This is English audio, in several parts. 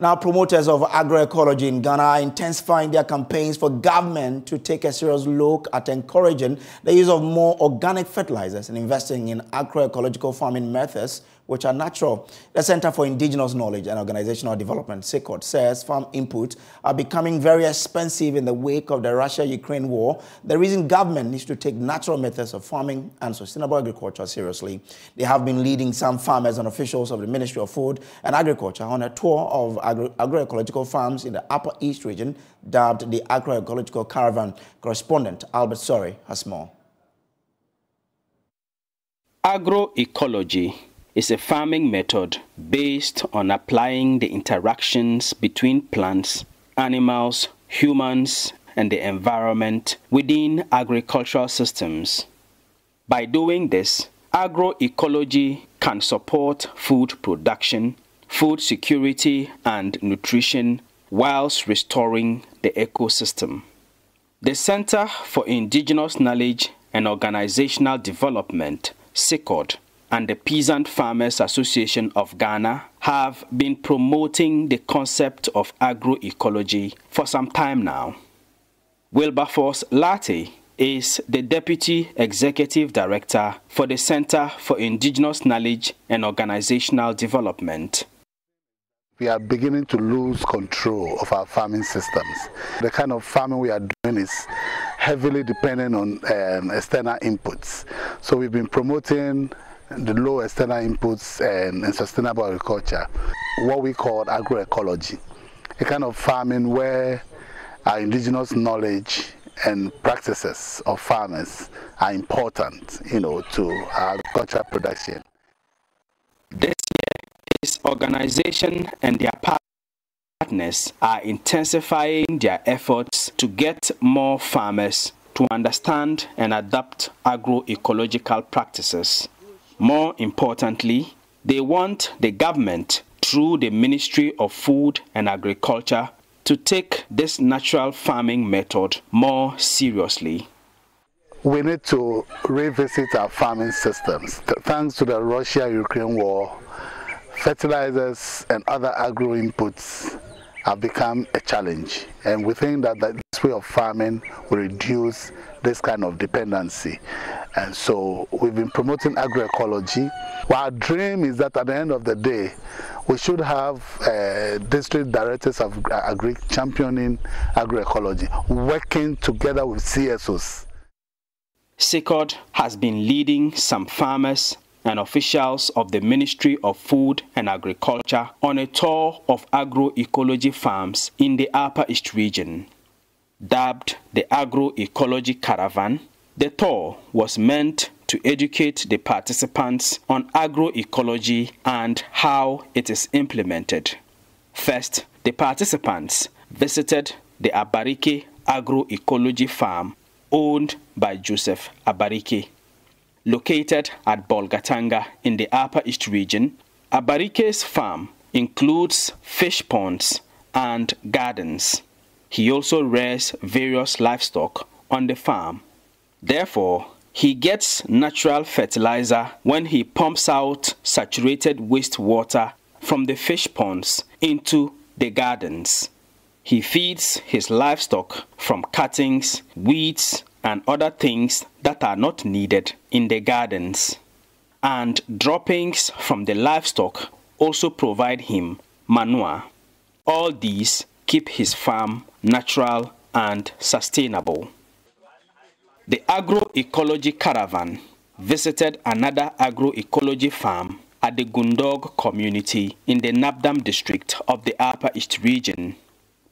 Now, promoters of agroecology in Ghana are intensifying their campaigns for government to take a serious look at encouraging the use of more organic fertilizers and investing in agroecological farming methods, which are natural. The Center for Indigenous Knowledge and Organizational Development, CIKOD, says farm inputs are becoming very expensive in the wake of the Russia-Ukraine war. The reason government needs to take natural methods of farming and sustainable agriculture seriously. They have been leading some farmers and officials of the Ministry of Food and Agriculture on a tour of agroecological farms in the Upper East region, dubbed the Agroecological Caravan. Correspondent Albert Sore has more. Agroecology is a farming method based on applying the interactions between plants, animals, humans, and the environment within agricultural systems. By doing this, agroecology can support food production, food security, and nutrition whilst restoring the ecosystem. The Center for Indigenous Knowledge and Organizational Development, CIKOD, and the Peasant Farmers Association of Ghana have been promoting the concept of agroecology for some time now. Wilberforce Lati is the Deputy Executive Director for the Center for Indigenous Knowledge and Organizational Development. We are beginning to lose control of our farming systems. The kind of farming we are doing is heavily dependent on external inputs. So we've been promoting the low external inputs and sustainable agriculture, what we call agroecology, a kind of farming where our indigenous knowledge and practices of farmers are important, you know, to agricultural production. This year, this organization and their partners are intensifying their efforts to get more farmers to understand and adopt agroecological practices. More importantly, they want the government, through the Ministry of Food and Agriculture, to take this natural farming method more seriously. We need to revisit our farming systems. Thanks to the Russia-Ukraine war, fertilizers and other agro inputs have become a challenge, and we think that this way of farming will reduce this kind of dependency. And so we've been promoting agroecology. Our dream is that at the end of the day, we should have district directors of agri championing agroecology, working together with CSOs. CIKOD has been leading some farmers and officials of the Ministry of Food and Agriculture on a tour of agroecology farms in the Upper East region. Dubbed the Agroecology Caravan, the tour was meant to educate the participants on agroecology and how it is implemented. First, the participants visited the Abarike agroecology farm owned by Joseph Abarike. Located at Bolgatanga in the Upper East region, Abarike's farm includes fish ponds and gardens. He also rears various livestock on the farm. Therefore, he gets natural fertilizer when he pumps out saturated wastewater from the fish ponds into the gardens. He feeds his livestock from cuttings, weeds, and other things that are not needed in the gardens. And droppings from the livestock also provide him manure. All these keep his farm natural and sustainable. The agroecology caravan visited another agroecology farm at the Gundog community in the Nabdam district of the Upper East region.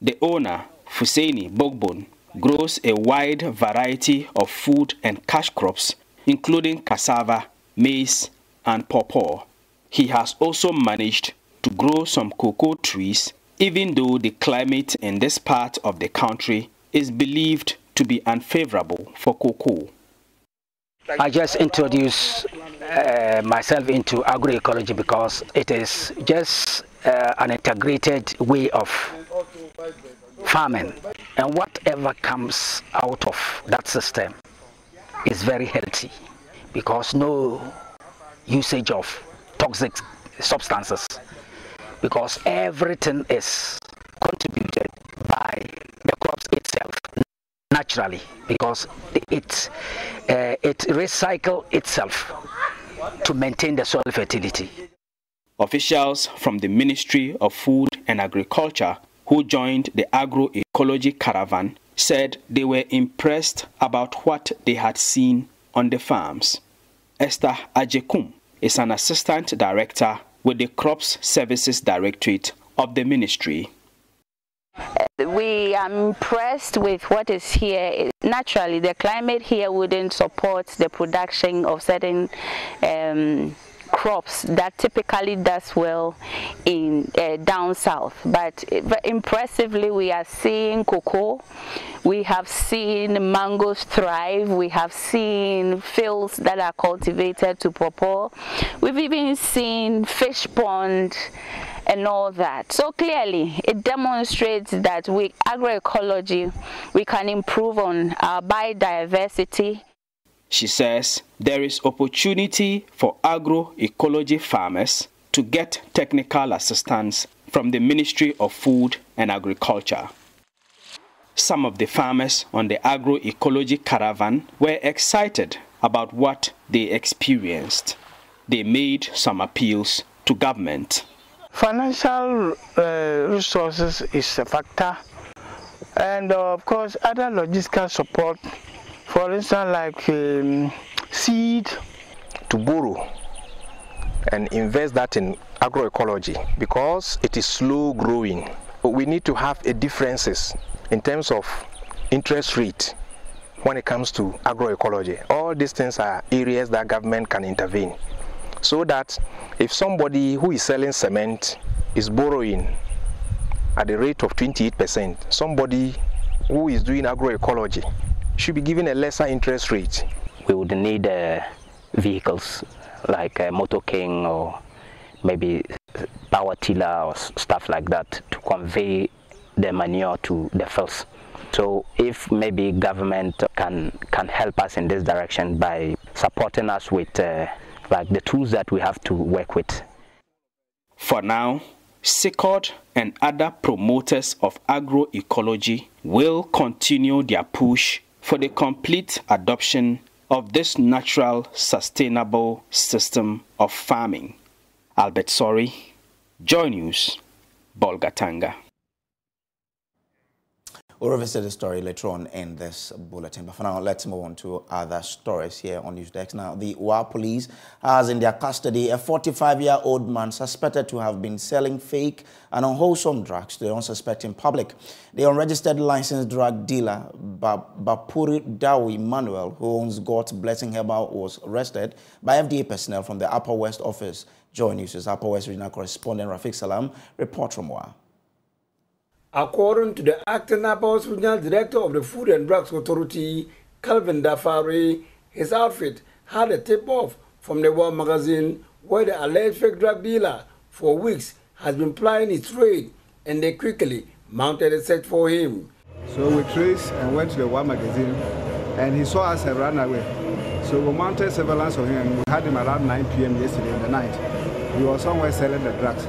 The owner, Fuseni Bogbon, grows a wide variety of food and cash crops, including cassava, maize, and pawpaw. He has also managed to grow some cocoa trees, even though the climate in this part of the country is believed to be unfavorable for cocoa. I just introduced myself into agroecology because it is just an integrated way of farming, and whatever comes out of that system is very healthy because no usage of toxic substances. because everything is contributed by the crops itself naturally, because it recycles itself to maintain the soil fertility. Officials from the Ministry of Food and Agriculture who joined the agroecology caravan said they were impressed about what they had seen on the farms. Esther Ajekum is an assistant director with the Crops Services Directorate of the ministry. We are impressed with what is here. Naturally, the climate here wouldn't support the production of certain crops that typically does well in down south, but impressively we are seeing cocoa, we have seen mangoes thrive, we have seen fields that are cultivated to pawpaw, we've even seen fish pond and all that. So clearly it demonstrates that with agroecology we can improve on our biodiversity. She says there is opportunity for agroecology farmers to get technical assistance from the Ministry of Food and Agriculture. Some of the farmers on the agroecology caravan were excited about what they experienced. They made some appeals to government. Financial resources is a factor, and of course other logistical support. For instance, like seed, to borrow and invest that in agroecology because it is slow growing. We need to have a differences in terms of interest rate when it comes to agroecology. All these things are areas that government can intervene, so that if somebody who is selling cement is borrowing at the rate of 28%, somebody who is doing agroecology should be given a lesser interest rate. We would need vehicles like a Motor King or maybe power tiller or stuff like that to convey the manure to the fields. So if maybe government can help us in this direction by supporting us with like the tools that we have to work with. For now, CIKOD and other promoters of agroecology will continue their push for the complete adoption of this natural, sustainable system of farming. Albert Sore, JoyNews, Bolgatanga. We'll revisit the story later on in this bulletin, but for now, let's move on to other stories here on Newsdesk. Now, the Wa police has in their custody a 45-year-old man suspected to have been selling fake and unwholesome drugs to the unsuspecting public. The unregistered licensed drug dealer, Bapuri Dawi Manuel, who owns God's Blessing Herbal, was arrested by FDA personnel from the Upper West office. JoyNews' Upper West regional correspondent Rafiq Salam reports from Wa. According to the acting Upper West regional director of the Food and Drugs Authority, Calvin Dafari, his outfit had a tip-off from the Wa magazine where the alleged fake drug dealer for weeks has been plying his trade, and they quickly mounted a search for him. So we traced and went to the Wa magazine, and he saw us and ran away. So we mounted surveillance of him, and we had him around 9 p.m. yesterday in the night. He was somewhere selling the drugs.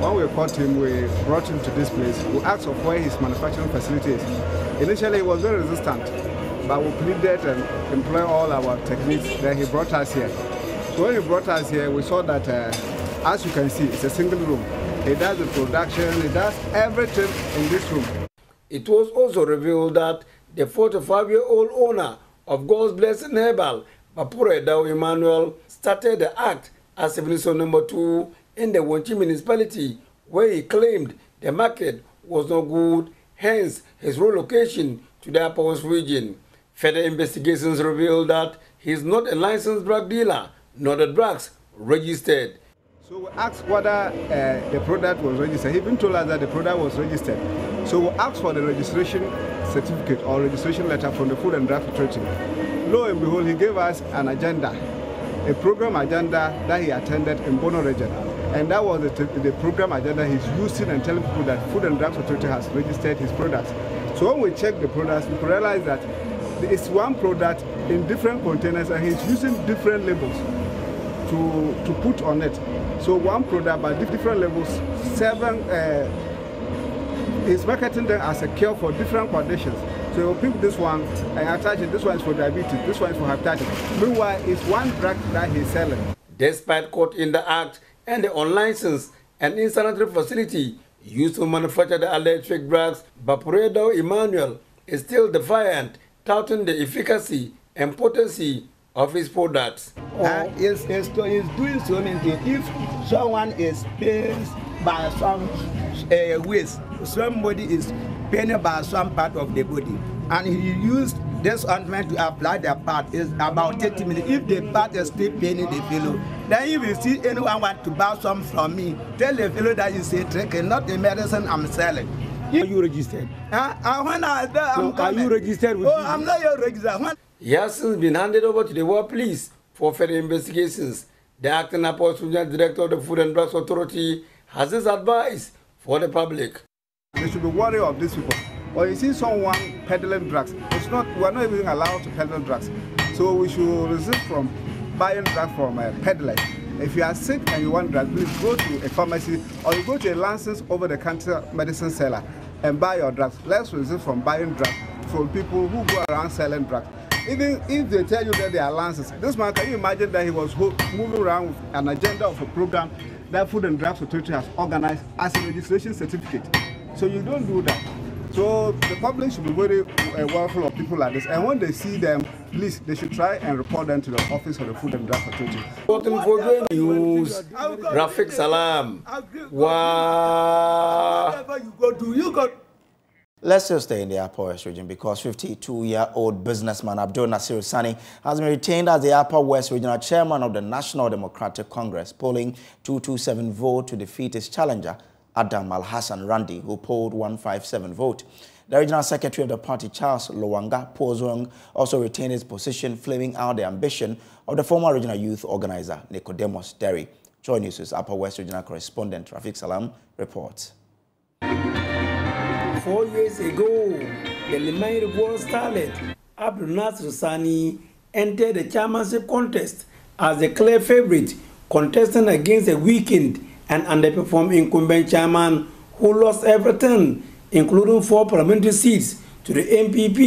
When we caught him, we brought him to this place. We asked of where his manufacturing facility is. Initially, he was very resistant, but we pleaded and employed all our techniques. Then he brought us here. So when he brought us here, we saw that, as you can see, it's a single room. He does the production, he does everything in this room. It was also revealed that the 45-year-old owner of God's Blessing Herbal, Bapuri Dawi Manuel, started the act as Civil No. 2 in the Wonchi municipality, where he claimed the market was not good, hence his relocation to the Upper West region. Further investigations revealed that he is not a licensed drug dealer, nor the drugs registered. So we asked whether the product was registered. He even told us that the product was registered. So we asked for the registration certificate or registration letter from the Food and Drug Authority. Lo and behold, he gave us an agenda, a program agenda that he attended in Bono region. And that was the program agenda he's using and telling people that Food and Drugs Authority has registered his products. So when we check the products, we realize that it's one product in different containers and he's using different labels to put on it. So So one product by different levels, is marketing them as a cure for different conditions. So you'll pick this one and attach it. This one is for diabetes, this one is for hepatitis. Meanwhile, it's one drug that he's selling. Despite caught in the act and the unlicensed and insanitary facility used to manufacture the electric drugs, Bapuri Dawi Manuel is still defiant, touting the efficacy and potency of his products. It's doing so many things. If someone is paid by some waste, somebody is pained by some part of the body, and he used this ointment to apply the part, is about 30 minutes. If the part is still paining the fellow, then if you see anyone want to buy some from me, tell the fellow that you say trick and not the medicine I'm selling. Are you registered? Are you registered with you? I'm not your registered. He has since been handed over to the War Police for further investigations. The acting Apostolic Director of the Food and Drugs Authority has this advice for the public. They should be wary of these people. Or you see someone peddling drugs. It's not, we're not even allowed to peddle drugs. So we should resist from buying drugs from a peddler. If you are sick and you want drugs, please go to a pharmacy or you go to a licensed over-the-counter medicine seller and buy your drugs. Let's resist from buying drugs from people who go around selling drugs. Even if they tell you that they are lancers, this man, can you imagine that he was moving around with an agenda of a program that Food and Drugs Authority has organized as a registration certificate? So you don't do that. So the public should be very aware of people like this. And when they see them, please, they should try and report them to the office of the Food and Drugs Authority. Reporting for JoyNews, Rafiq Salam. Wow. Let's still stay in the Upper West region because 52-year-old businessman Abdul Nasir Sani has been retained as the Upper West Regional Chairman of the National Democratic Congress, polling 227 vote to defeat his challenger, Adams Alhassan Randy, who polled 157 vote. The Regional Secretary of the party, Charles Lwanga Puozuing, also retained his position, flaming out the ambition of the former regional youth organizer, Nicodemus Derry. JoyNews' Upper West Regional Correspondent Rafiq Salam reports. 4 years ago, the Lemay World starlet Abdul Nasir Sani entered the chairmanship contest as a clear favorite, contesting against a weakened and underperformed incumbent chairman who lost everything, including 4 parliamentary seats to the NPP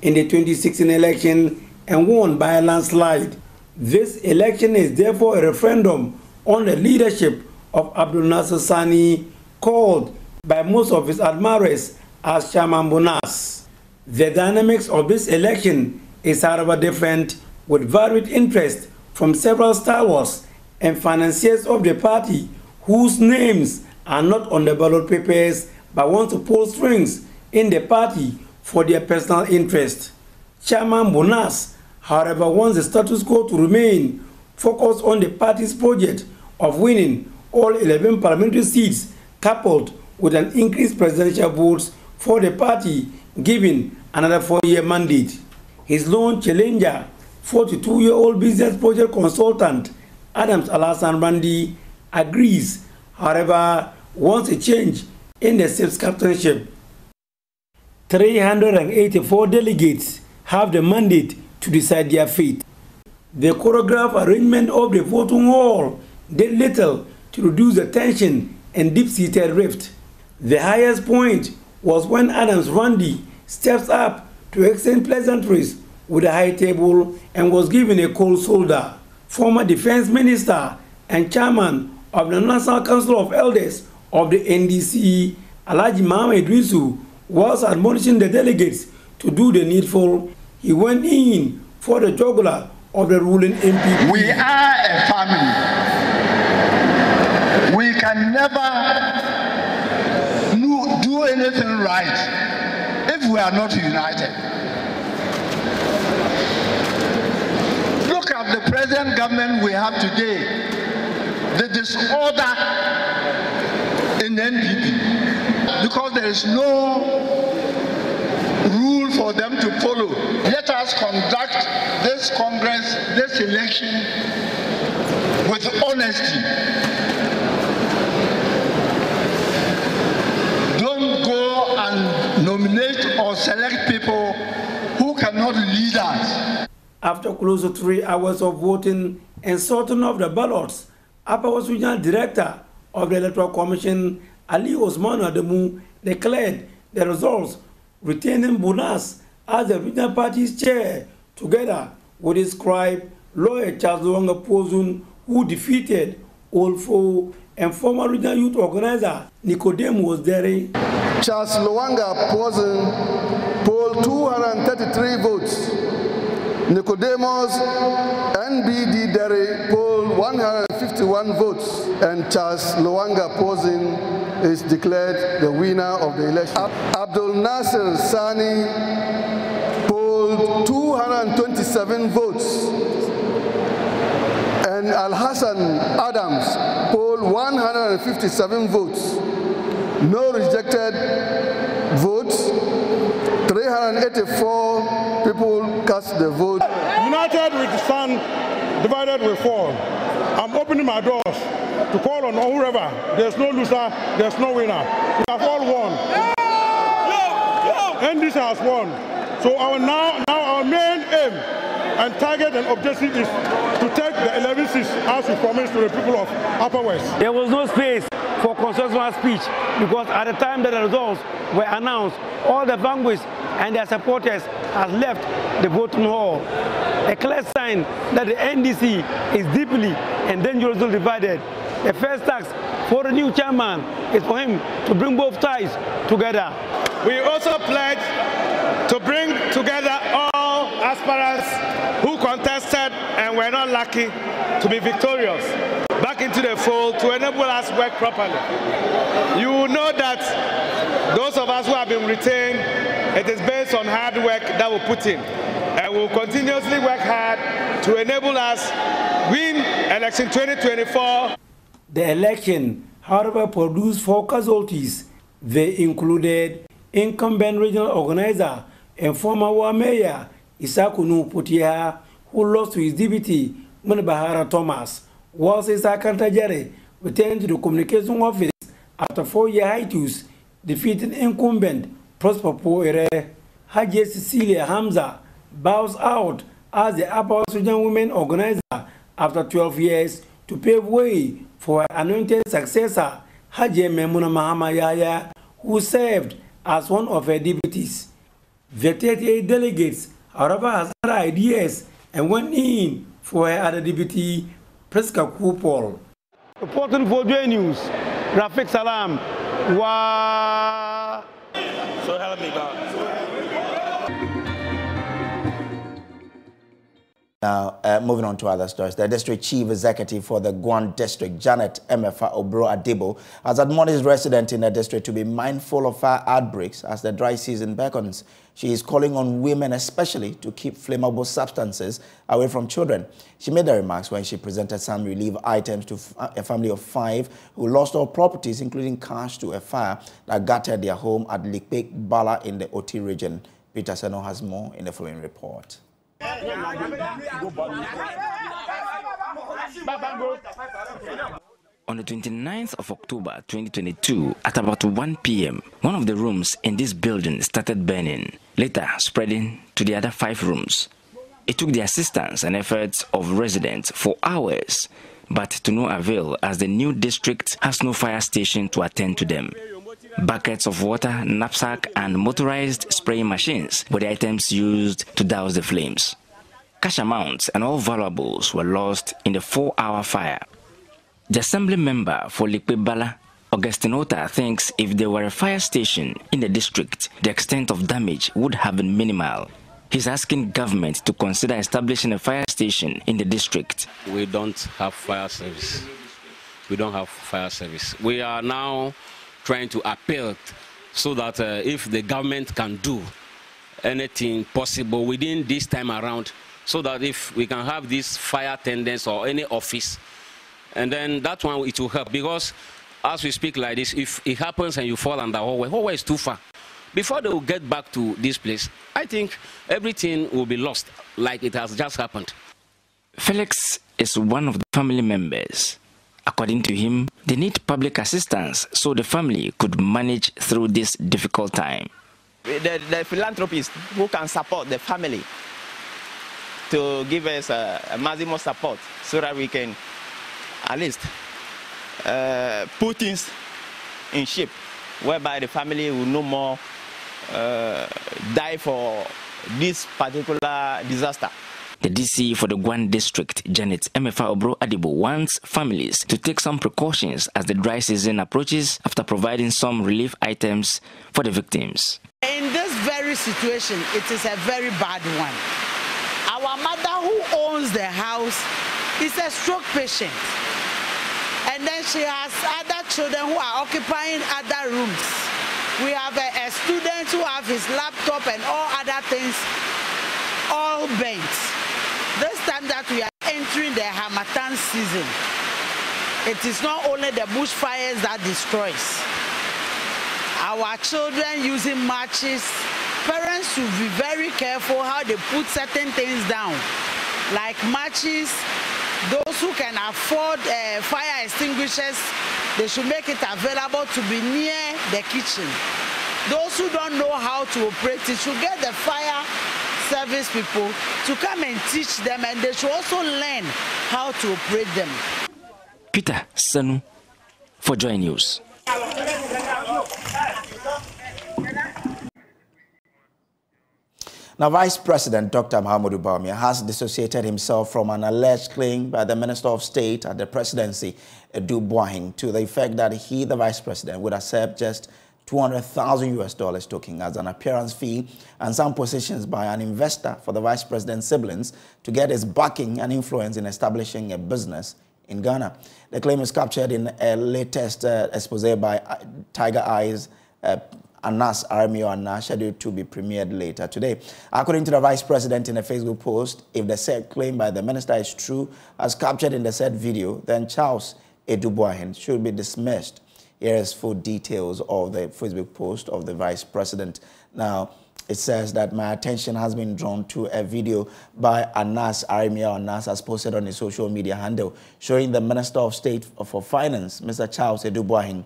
in the 2016 election and won by a landslide. This election is therefore a referendum on the leadership of Abdul Nasir Sani, called by most of his admirers as Chairman Bonas. The dynamics of this election is however different, with varied interest from several stalwarts and financiers of the party whose names are not on the ballot papers but want to pull strings in the party for their personal interest. Chairman Bonas, however, wants the status quo to remain, focused on the party's project of winning all 11 parliamentary seats, coupled with an increased presidential votes for the party, given another 4-year mandate. His lone challenger, 42-year-old business project consultant Adams Alhassan Randy, agrees, however, wants a change in the SIP's captainship. 384 delegates have the mandate to decide their fate. The choreographed arrangement of the voting hall did little to reduce the tension and deep-seated rift. The highest point was when Adams Randy steps up to exchange pleasantries with a high table and was given a cold shoulder. Former defense minister and chairman of the National Council of Elders of the NDC, Alhaji Mamadu Idrisu, was admonishing the delegates to do the needful. He went in for the jugular of the ruling MP. We are a family. We can never do anything right if we are not united. Look at the present government we have today, the disorder in NPP, because there is no rule for them to follow. Let us conduct this Congress, this election, with honesty. Go and nominate or select people who cannot lead us. After close to 3 hours of voting and sorting of the ballots, Apa Wasujan Director of the Electoral Commission, Ali Osmanu Ademu, declared the results, retaining Bonas as the regional party's chair, together with his scribe, lawyer Charles Lwanga Puozuing, who defeated all four, and former regional youth organizer Nicodemus Derry. Charles Lwanga Puozuing polled 233 votes. Nicodemus NBD Derry polled 151 votes, and Charles Lwanga Puozuing is declared the winner of the election. Abdul Nasir Sani polled 227 votes, and Alhassan Adams polled 157 votes. No rejected votes. 384 people cast the vote. United we stand, divided we fall. I'm opening my doors to call on whoever. There's no loser, there's no winner. We have all won. NDC has won. So now our main aim and target and objective is to take the 11 seats as we promised to the people of Upper West. There was no space for consensual speech because at the time that the results were announced, all the vanquished and their supporters have left the voting hall. A clear sign that the NDC is deeply and dangerously divided. The first task for the new chairman is for him to bring both sides together. We also pledge to bring together all aspirants who contested and were not lucky to be victorious back into the fold to enable us to work properly. You will know that those of us who have been retained, it is based on hard work that we put in. And we will continuously work hard to enable us win election 2024. The election, however, produced four casualties. They included incumbent regional organizer and former war mayor Isaku Putia, who lost to his deputy Munibahara Thomas, while Cesar Kantajare returned to the communication office after 4-year hiatus, defeating incumbent Prosper Poire. Haji Cecilia Hamza bows out as the Upper Sudan women organizer after 12 years to pave way for her anointed successor, Haji Memuna Mahama Yaya, who served as one of her deputies. The 38 delegates, however, has other ideas and went in for her other deputy, Prisca Kupol. Reporting for JoyNews, Rafiq Salam. Wow. So help me God. Now, moving on to other stories. The district chief executive for the Gwan district, Janet Mfa Obro-Adibo, has admonished residents in the district to be mindful of fire outbreaks as the dry season beckons. She is calling on women especially to keep flammable substances away from children. She made the remarks when she presented some relief items to a family of 5 who lost all properties, including cash, to a fire that gutted their home at Likpek Bala in the Oti region. Peter Seno has more in the following report. On the 29th of October 2022, at about 1 p.m., one of the rooms in this building started burning, later spreading to the other 5 rooms. It took the assistance and efforts of residents for hours, but to no avail as the new district has no fire station to attend to them. Buckets of water, knapsack and motorized spraying machines were the items used to douse the flames. Cash amounts and all valuables were lost in the 4-hour fire. The assembly member for Likpebala, Augustine Ota, thinks if there were a fire station in the district, the extent of damage would have been minimal. He's asking government to consider establishing a fire station in the district. We don't have fire service. We don't have fire service. We are now trying to appeal so that if the government can do anything possible within this time around, so that if we can have this fire attendants or any office, and then that one, it will help, because as we speak like this, if it happens and you fall on the hallway is too far. Before they will get back to this place, I think everything will be lost like it has just happened. Felix is one of the family members. According to him, they need public assistance so the family could manage through this difficult time. The philanthropists who can support the family to give us a maximum support so that we can at least put things in shape, whereby the family will no more die for this particular disaster. The DC for the Gwan district, Janet Mfa Obro-Adibo, wants families to take some precautions as the dry season approaches after providing some relief items for the victims. In this very situation, it is a very bad one. Our mother who owns the house is a stroke patient. And then she has other children who are occupying other rooms. We have a student who has his laptop and all other things, all bent. This time that we are entering the Harmattan season, it is not only the bushfires that destroys. Our children using matches, parents should be very careful how they put certain things down, like matches. Those who can afford fire extinguishers, they should make it available to be near the kitchen. Those who don't know how to operate it should get the fire service people to come and teach them, and they should also learn how to operate them. Peter Sanu for Joy News. Now, Vice President Dr. Mahamudu Bawumia has dissociated himself from an alleged claim by the Minister of State at the presidency, Adu Boahen, to the effect that he, the Vice President, would accept just $200,000 token as an appearance fee and some positions by an investor for the Vice President's siblings to get his backing and influence in establishing a business in Ghana. The claim is captured in a latest expose by Tiger Eyes, Anas Aramio Anas, scheduled to be premiered later today. According to the Vice President in a Facebook post, if the said claim by the minister is true, as captured in the said video, then Charles Adu Boahen should be dismissed. Here is full details of the Facebook post of the Vice President. Now, it says that my attention has been drawn to a video by Anas Aramio Anas as posted on his social media handle, showing the Minister of State for Finance, Mr. Charles Adu Boahen,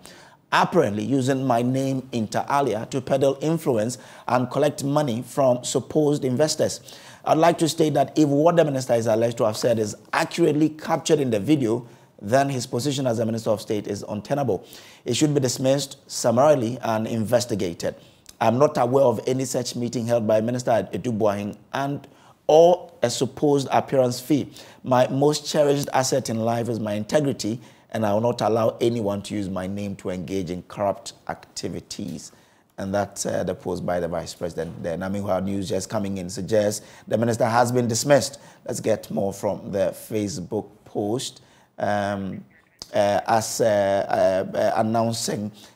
apparently using my name inter alia to peddle influence and collect money from supposed investors. I'd like to state that if what the minister is alleged to have said is accurately captured in the video, then his position as the Minister of State is untenable. It should be dismissed summarily and investigated. I'm not aware of any such meeting held by Minister Adu Boahen and or a supposed appearance fee. My most cherished asset in life is my integrity, and I will not allow anyone to use my name to engage in corrupt activities. And that's the post by the Vice President there. Namihua News just coming in suggests the minister has been dismissed. Let's get more from the Facebook post announcing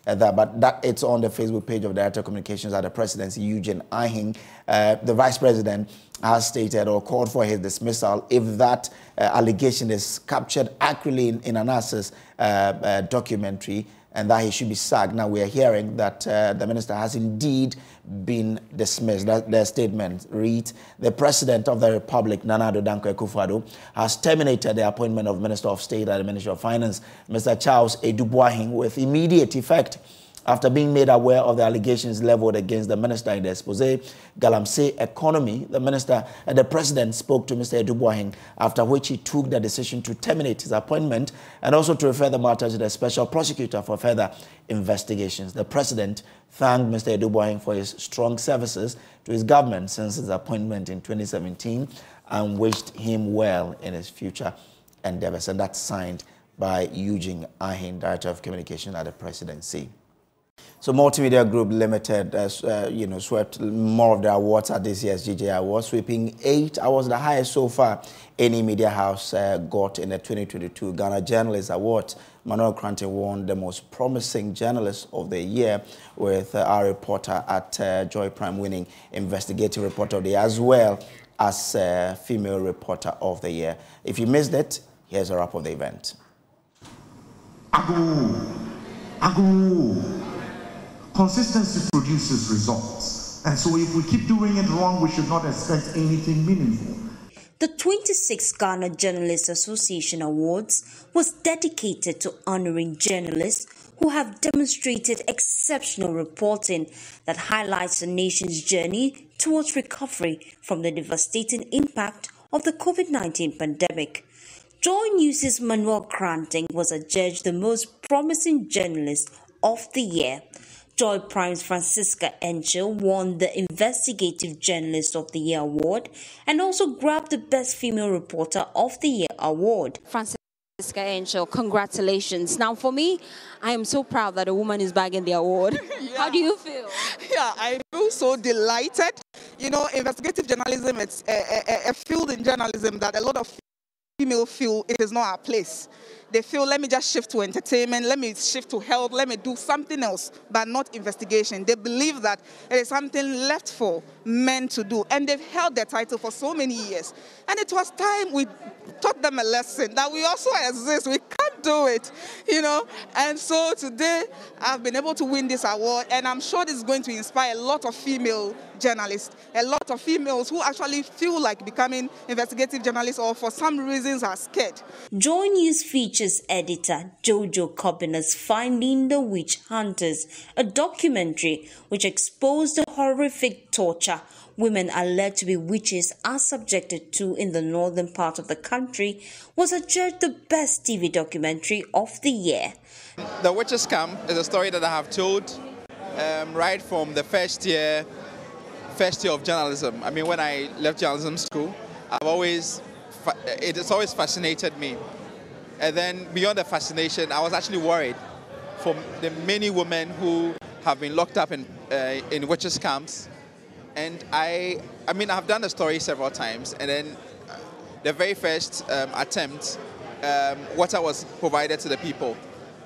that. But that it's on the Facebook page of Director of Communications at the Presidency, Eugene Arhin. The Vice President has stated or called for his dismissal if that allegation is captured accurately in an Anas's documentary, and that he should be sacked. Now, we are hearing that the minister has indeed been dismissed. Their statement reads, the President of the Republic, Nana Addo Dankwa Akufo-Addo, has terminated the appointment of Minister of State at the Ministry of Finance, Mr. Charles Adu Boahen, with immediate effect. After being made aware of the allegations leveled against the minister in the expose, Galamsey Economy, the president spoke to Mr. Adu Boahen, after which he took the decision to terminate his appointment and also to refer the matter to the special prosecutor for further investigations. The president thanked Mr. Adu Boahen for his strong services to his government since his appointment in 2017 and wished him well in his future endeavors. And that's signed by Eugene Arhin, Director of Communication at the Presidency. So Multimedia Group Limited, swept more of the awards at this year's GJ Awards, sweeping 8 awards, the highest so far any media house got in the 2022 Ghana Journalist Awards. Manuel Kranti won the most promising journalist of the year, with our reporter at Joy Prime winning investigative reporter of the year, as well as female reporter of the year. If you missed it, here's a wrap of the event. Consistency produces results, and so if we keep doing it wrong, we should not expect anything meaningful. The 26th Ghana Journalists Association Awards was dedicated to honoring journalists who have demonstrated exceptional reporting that highlights the nation's journey towards recovery from the devastating impact of the COVID-19 pandemic. JoyNews' Manuel Granting was adjudged the most promising journalist of the year. Joy Prime's Francisca Enchill won the Investigative Journalist of the Year award and also grabbed the Best Female Reporter of the Year award. Francisca Enchill, congratulations. Now for me, I am so proud that a woman is bagging the award. Yeah. How do you feel? Yeah, I feel so delighted. You know, investigative journalism, it's a field in journalism that a lot of female feel it is not our place. They feel, let me just shift to entertainment, let me shift to health, let me do something else, but not investigation. They believe that it is something left for men to do, and they've held their title for so many years. And it was time we taught them a lesson, that we also exist, we can't do it, you know. And so today, I've been able to win this award, and I'm sure this is going to inspire a lot of female journalists, a lot of females who actually feel like becoming investigative journalists or for some reasons are scared. JoyNews features editor Jojo Kobiner's Finding the Witch Hunters, a documentary which exposed the horrific torture women are led to be witches are subjected to in the northern part of the country, was adjudged the best TV documentary of the year. The Witches' Camp is a story that I have told right from the first year of journalism. I mean, when I left journalism school, it has always fascinated me. And then beyond the fascination, I was actually worried for the many women who have been locked up in witches' camps. And I mean, I've done the story several times, and then the very first attempt, water was provided to the people.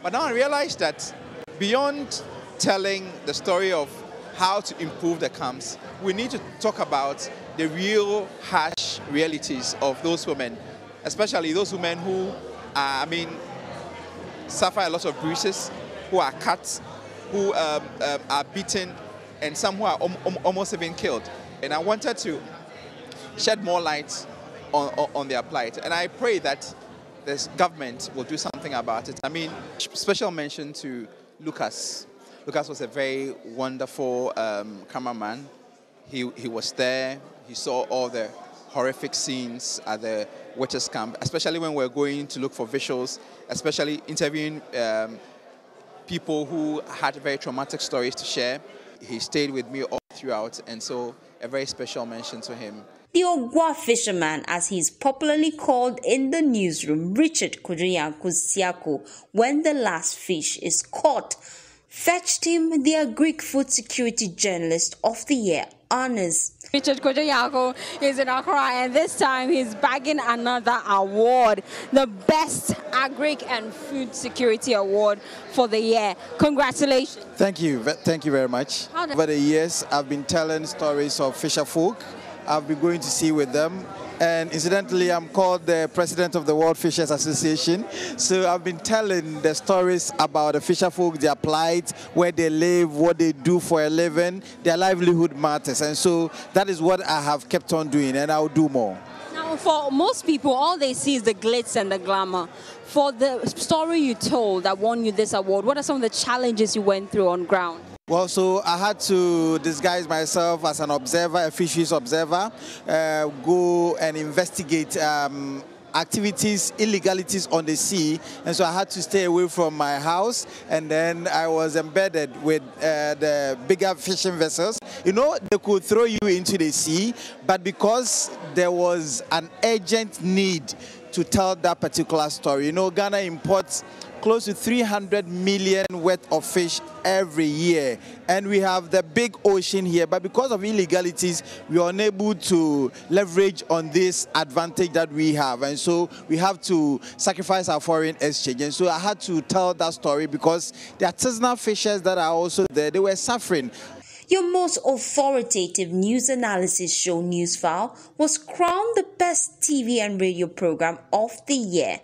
But now I realize that beyond telling the story of how to improve the camps, we need to talk about the real harsh realities of those women, especially those women who, suffer a lot of bruises, who are cut, who are beaten, and some who are almost even killed. And I wanted to shed more light on their plight. And I pray that this government will do something about it. I mean, special mention to Lucas. Lucas was a very wonderful cameraman. He was there. He saw all the horrific scenes at the witches' camp, especially when we were going to look for visuals, especially interviewing people who had very traumatic stories to share. He stayed with me all throughout, and so a very special mention to him. The Ogwa fisherman, as he is popularly called in the newsroom, Richard Kudrianku Siako, when the last fish is caught, fetched him the Greek Food Security Journalist of the Year honors. Richard Kudrianku is in Accra, and this time he's bagging another award, the Best Agric and Food Security Award for the year. Congratulations. Thank you very much. Over the years, I've been telling stories of fisherfolk. I've been going to sea with them. And incidentally, I'm called the president of the World Fishers Association. So I've been telling the stories about the fisherfolk, their plight, where they live, what they do for a living. Their livelihood matters. And so that is what I have kept on doing, and I'll do more. Now, for most people, all they see is the glitz and the glamour. For the story you told that won you this award, what are some of the challenges you went through on ground? Well, so I had to disguise myself as an observer, a fisheries observer, go and investigate activities, illegalities on the sea. And so I had to stay away from my house. And then I was embedded with the bigger fishing vessels. You know, they could throw you into the sea, but because there was an urgent need to tell that particular story. You know, Ghana imports close to 300 million worth of fish every year. And we have the big ocean here, but because of illegalities, we are unable to leverage on this advantage that we have. And so we have to sacrifice our foreign exchange. And so I had to tell that story because the artisanal fishers that are also there, they were suffering. Your most authoritative news analysis show, Newsfile, was crowned the Best TV and Radio Program of the Year.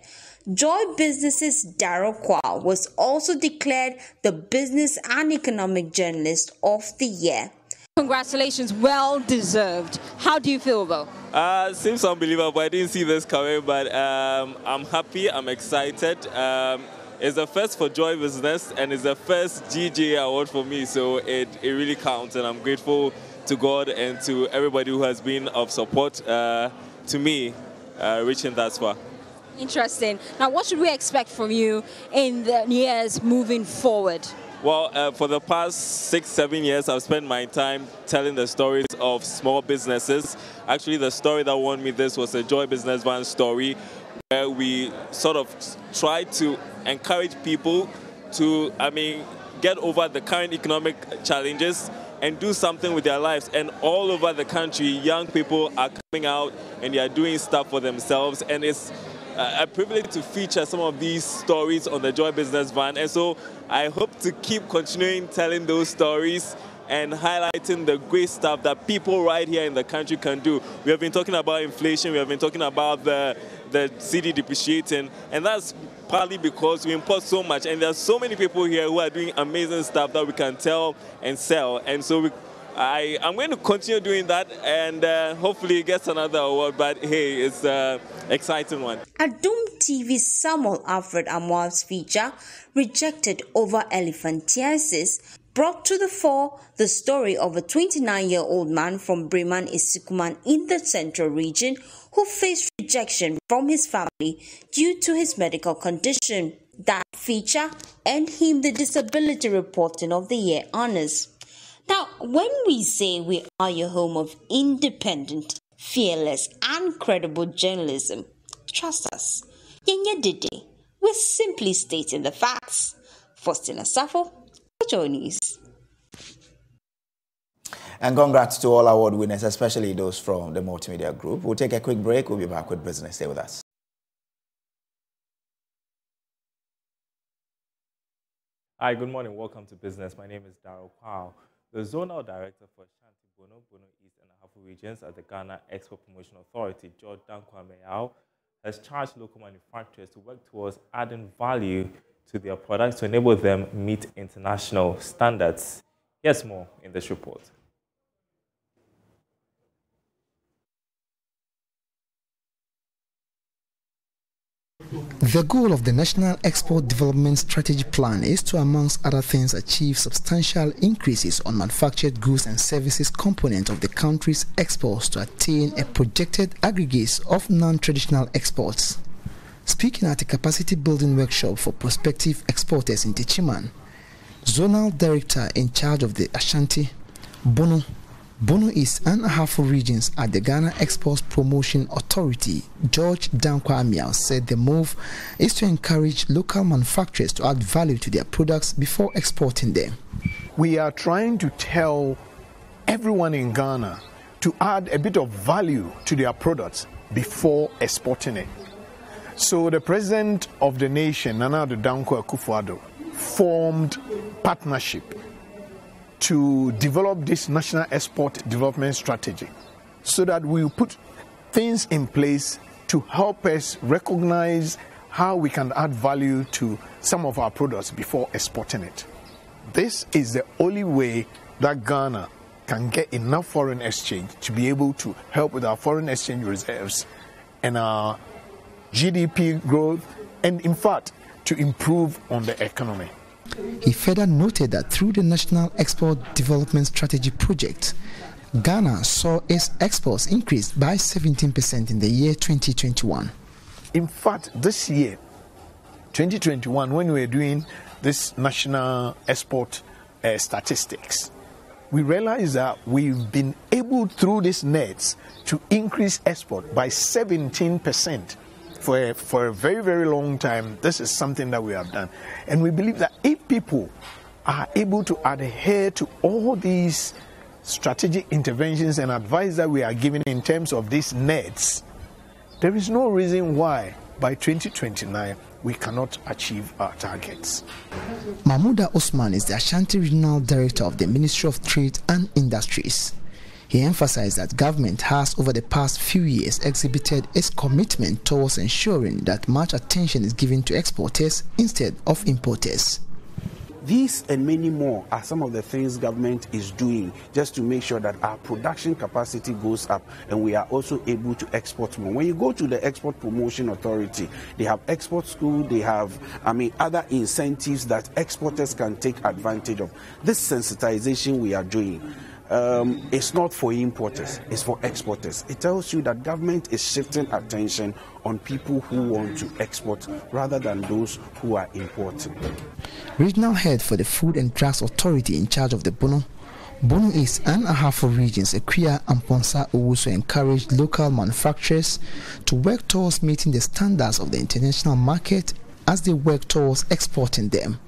Joy Business's Daro Kwa was also declared the Business and Economic Journalist of the Year. Congratulations, well deserved. How do you feel about? Seems unbelievable. I didn't see this coming, but I'm happy, I'm excited. It's the first for Joy Business, and it's the first GJ award for me, so it really counts, and I'm grateful to God and to everybody who has been of support to me reaching that far. Interesting. Now, what should we expect from you in the years moving forward? Well, for the past 6-7 years, I've spent my time telling the stories of small businesses. Actually, the story that won me this was a Joy Business Van story, where we sort of try to encourage people to, get over the current economic challenges and do something with their lives. And all over the country, young people are coming out and they are doing stuff for themselves. And it's a privilege to feature some of these stories on the Joy Business Van. And so I hope to keep continuing telling those stories and highlighting the great stuff that people right here in the country can do. We have been talking about inflation, we have been talking about the cedi depreciating, and that's partly because we import so much, and there are so many people here who are doing amazing stuff that we can tell and sell. And so I'm going to continue doing that, and hopefully get another award, but hey, it's an exciting one. Adum TV's Samuel Alfred Amwal's feature, Rejected Over Elephantiasis, brought to the fore the story of a 29-year-old man from Bremen Isukuman in the central region who faced rejection from his family due to his medical condition. That feature earned him the Disability Reporting of the Year honours. Now, when we say we are your home of independent, fearless, and credible journalism, trust us. Yenya Dede, we're simply stating the facts. Faustina Safo, JoyNews. And congrats to all award winners, especially those from the multimedia group. We'll take a quick break. We'll be back with business. Stay with us. Hi, good morning. Welcome to Business. My name is Daryl Powell, the Zonal Director for Ashanti, Bono, Bono East and Ahafo regions at the Ghana Export Promotion Authority. George Dankwa Amiao has charged local manufacturers to work towards adding value to their products to enable them meet international standards. Here's more in this report. The goal of the National Export Development Strategy Plan is to, amongst other things, achieve substantial increases on manufactured goods and services component of the country's exports to attain a projected aggregate of non-traditional exports. Speaking at a capacity building workshop for prospective exporters in Techiman, Zonal Director in charge of the Ashanti, Bono, Bono East and Ahafo regions at the Ghana Exports Promotion Authority, George Dankwa Amiao, said the move is to encourage local manufacturers to add value to their products before exporting them. We are trying to tell everyone in Ghana to add a bit of value to their products before exporting it. So the president of the nation, Nana Addo Dankwa Akufo-Addo, formed partnership to develop this National Export Development Strategy so that we put things in place to help us recognize how we can add value to some of our products before exporting it. This is the only way that Ghana can get enough foreign exchange to be able to help with our foreign exchange reserves and our GDP growth, and in fact, to improve on the economy. He further noted that through the National Export Development Strategy project, Ghana saw its exports increase by 17% in the year 2021. In fact, this year, 2021, when we were doing this national export statistics, we realized that we've been able through these nets to increase export by 17%. For a very, very long time, this is something that we have done. And we believe that if people are able to adhere to all these strategic interventions and advice that we are giving in terms of these nets, there is no reason why by 2029 we cannot achieve our targets. Mahmouda Osman is the Ashanti Regional Director of the Ministry of Trade and Industries. He emphasized that government has over the past few years exhibited its commitment towards ensuring that much attention is given to exporters instead of importers. These and many more are some of the things government is doing just to make sure that our production capacity goes up and we are also able to export more. When you go to the Export Promotion Authority, they have export school, they have other incentives that exporters can take advantage of. This sensitization we are doing, It's not for importers, it's for exporters. It tells you that government is shifting attention on people who want to export rather than those who are importing. Regional head for the Food and Drugs Authority in charge of the Bono East and Ahafo regions, Akuya and Ponsa also encouraged local manufacturers to work towards meeting the standards of the international market as they work towards exporting them.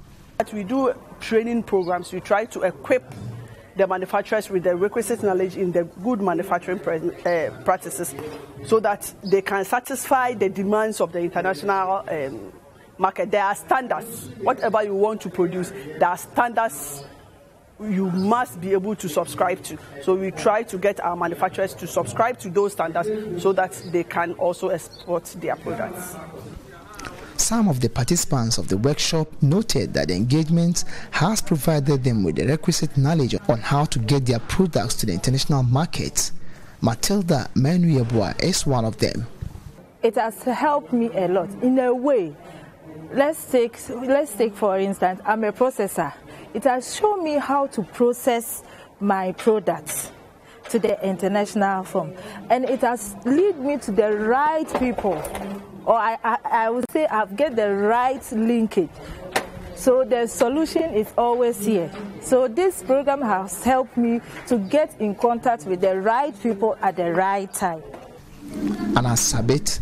We do training programs, we try to equip the manufacturers with the requisite knowledge in the good manufacturing practices so that they can satisfy the demands of the international market. There are standards. Whatever you want to produce, there are standards you must be able to subscribe to. So we try to get our manufacturers to subscribe to those standards so that they can also export their products. Some of the participants of the workshop noted that the engagement has provided them with the requisite knowledge on how to get their products to the international market. Matilda Menuyebua is one of them. It has helped me a lot. In a way, let's take for instance, I'm a processor. It has shown me how to process my products to the international firm, and it has led me to the right people. Or I would say I've get the right linkage. So the solution is always here. So this program has helped me to get in contact with the right people at the right time. Anna Sabit,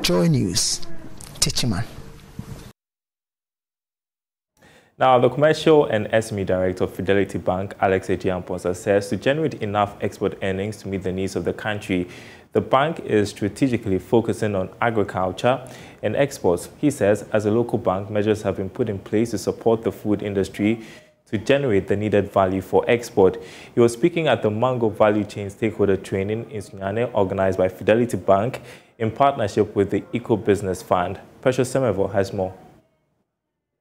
Joy News, Techiman. Now, the Commercial and SME Director of Fidelity Bank, Alex Ejiamponsa, says to generate enough export earnings to meet the needs of the country, the bank is strategically focusing on agriculture and exports. He says, as a local bank, measures have been put in place to support the food industry to generate the needed value for export. He was speaking at the Mango Value Chain Stakeholder Training in Sunyane, organized by Fidelity Bank in partnership with the Eco Business Fund. Precious Semevo has more.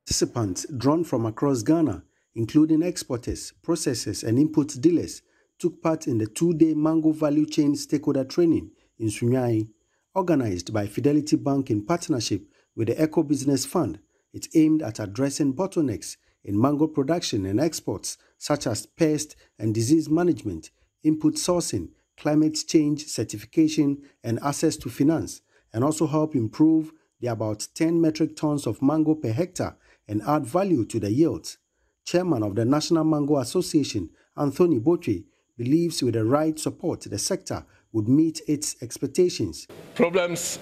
Participants drawn from across Ghana, including exporters, processors and input dealers, took part in the two-day Mango Value Chain Stakeholder Training in Sunyani, organized by Fidelity Bank in partnership with the Eco Business Fund. It's aimed at addressing bottlenecks in mango production and exports, such as pest and disease management, input sourcing, climate change certification and access to finance, and also help improve the about 10 metric tons of mango per hectare and add value to the yields. Chairman of the National Mango Association, Anthony Botwe, believes with the right support, the sector would meet its expectations. Problems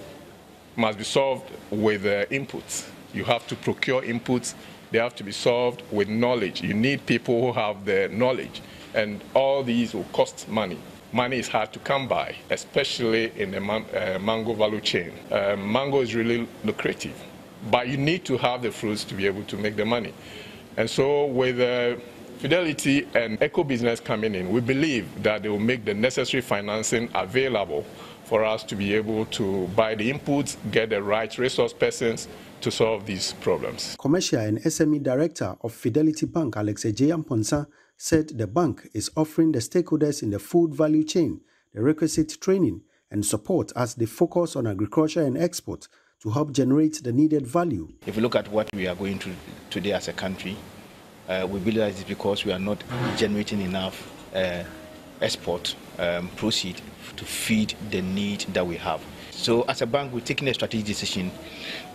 must be solved with inputs. You have to procure inputs. They have to be solved with knowledge. You need people who have the knowledge, and all these will cost money. Money is hard to come by, especially in the mango value chain. Mango is really lucrative, but you need to have the fruits to be able to make the money. And so with Fidelity and Eco-Business coming in, we believe that they will make the necessary financing available for us to be able to buy the inputs, get the right resource persons to solve these problems. Commercial and SME Director of Fidelity Bank, Alex Ejiamponsa, said the bank is offering the stakeholders in the food value chain the requisite training and support as they focus on agriculture and export to help generate the needed value. If you look at what we are going through today as a country, we believe that it's because we are not generating enough export proceeds to feed the need that we have. So as a bank, we're taking a strategic decision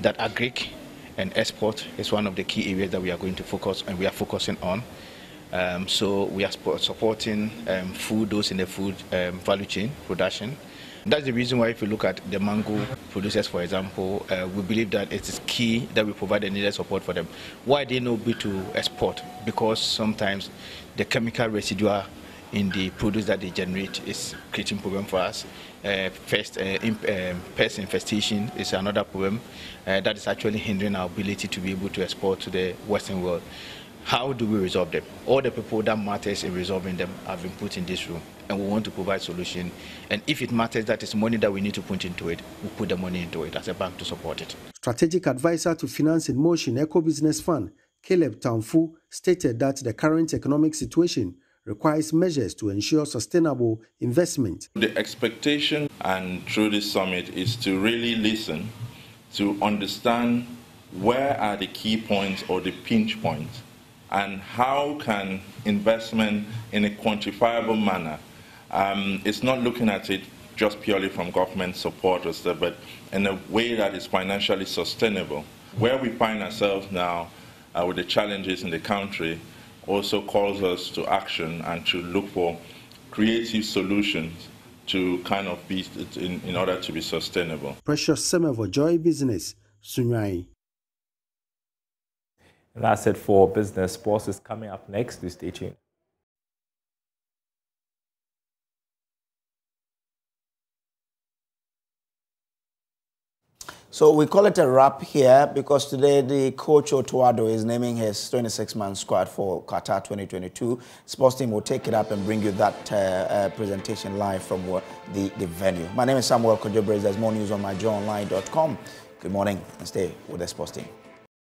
that agric and export is one of the key areas that we are going to focus, and we are focusing on. So we are supporting food, those in the food value chain production. That's the reason why, if you look at the mango producers, for example, we believe that it is key that we provide the needed support for them. Why they know be to export? Because sometimes the chemical residual in the produce that they generate is creating problem for us. Pest infestation is another problem that is actually hindering our ability to be able to export to the Western world. How do we resolve them? All the people that matters in resolving them have been put in this room, and we want to provide solution. And if it matters that it's money that we need to put into it, we put the money into it as a bank to support it. Strategic advisor to Finance in Motion Eco-Business Fund, Caleb Tamfu, stated that the current economic situation requires measures to ensure sustainable investment. The expectation and through this summit is to really listen, to understand where are the key points or the pinch points and how can investment in a quantifiable manner, it's not looking at it just purely from government support or stuff, but in a way that is financially sustainable. Where we find ourselves now with the challenges in the country also calls us to action and to look for creative solutions to kind of be, in order to be sustainable. Precious Semevo, Joy Business, Sunyai. And that's it for Business. Sports is coming up next. Do stay tuned. So we call it a wrap here because today the coach Otuado is naming his 26-man squad for Qatar 2022. Sports team will take it up and bring you that presentation live from the venue. My name is Samuel Kojobre. There's more news on myjoyonline.com. Good morning and stay with the sports team.